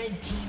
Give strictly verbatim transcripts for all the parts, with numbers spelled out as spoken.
Red team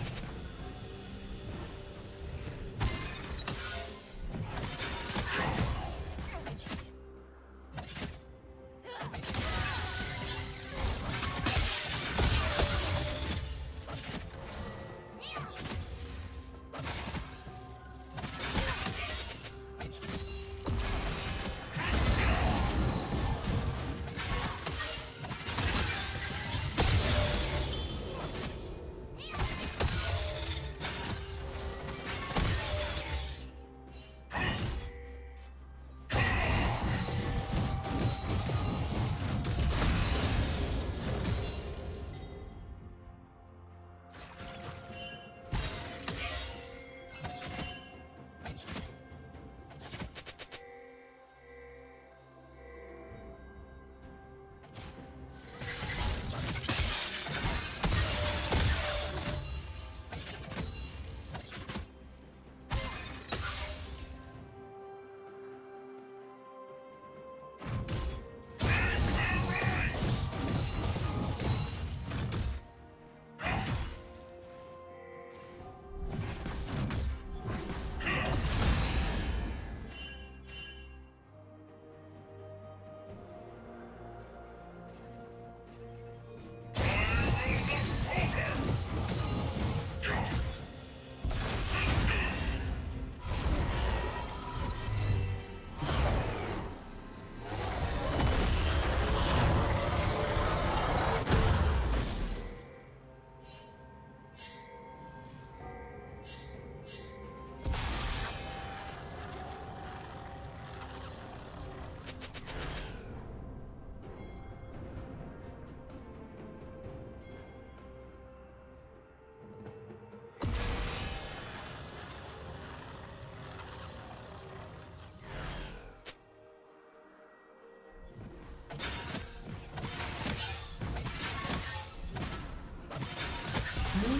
Blue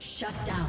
Shut down.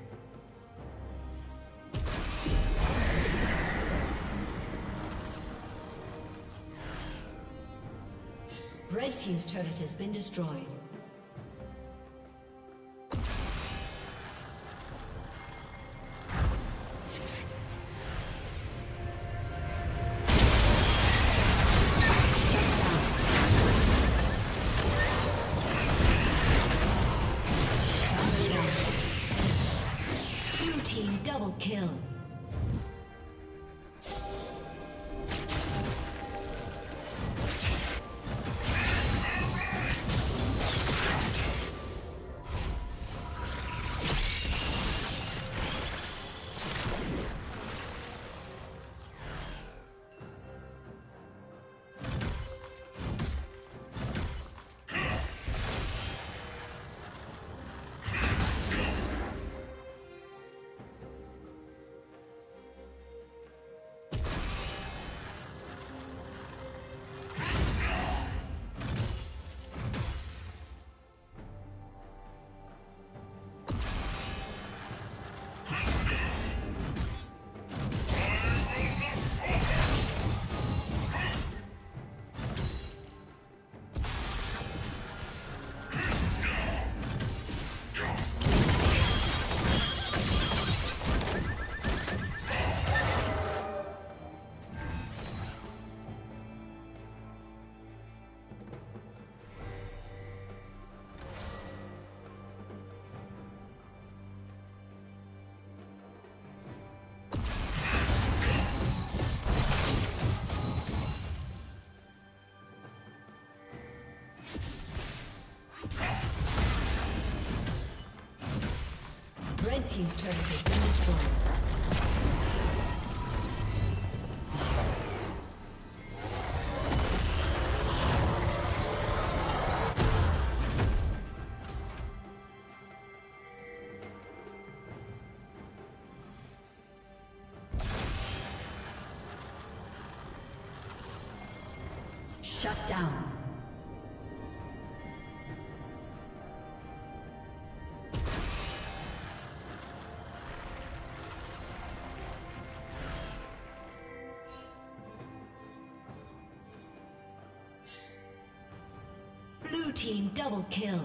Blue team's turret has been destroyed. Red team's turret has been destroyed. Blue team double kill. Red team's turret has been destroyed. Blue team double kill.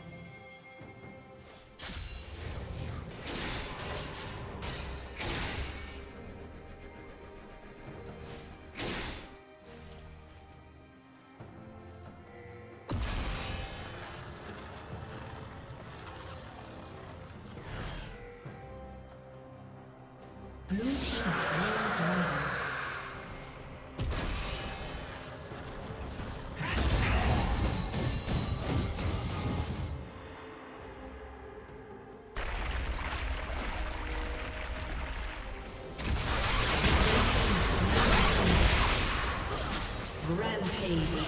Rampage.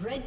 Red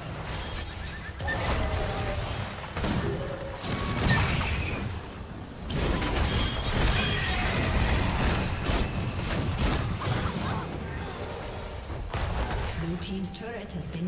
Team's turret has been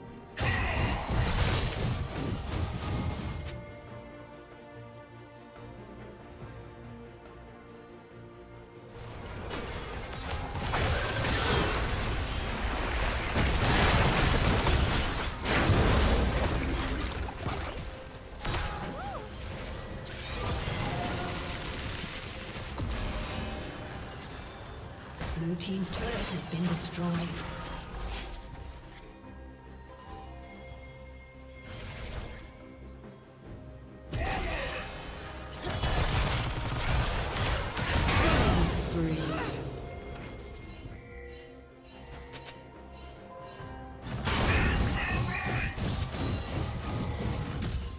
Blue team's turret has been destroyed.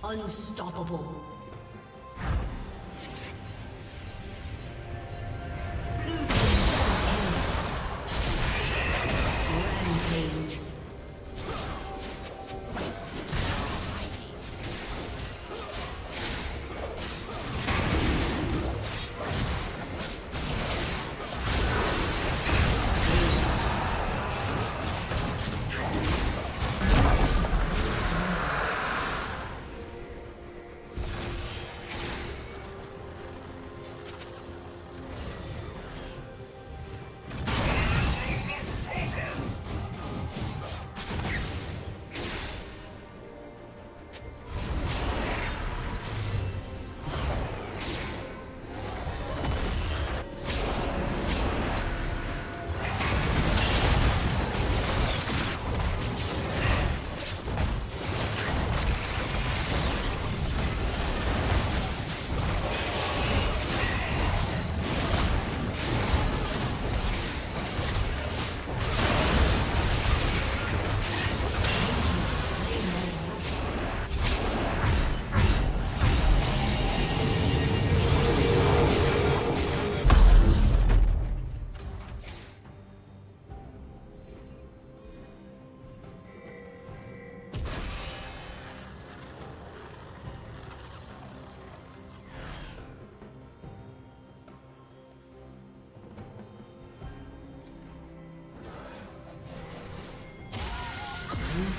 Unstoppable. Rampage.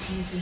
Easy.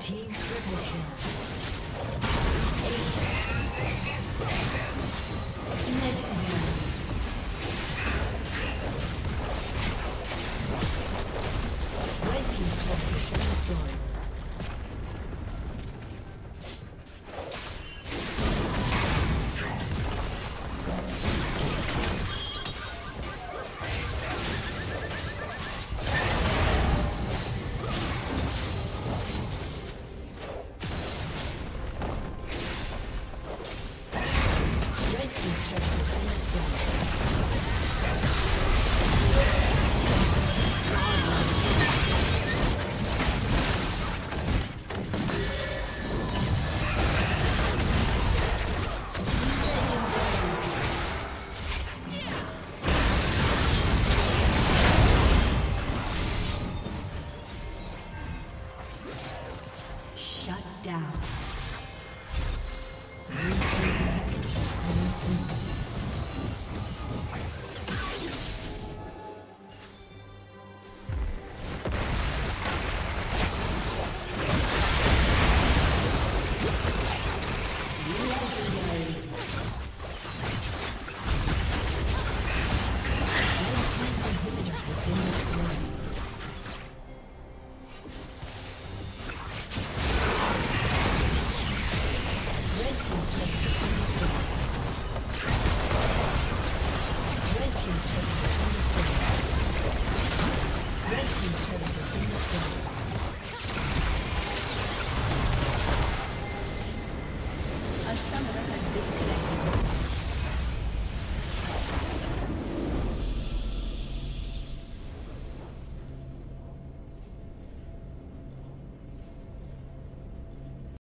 Team triple kill.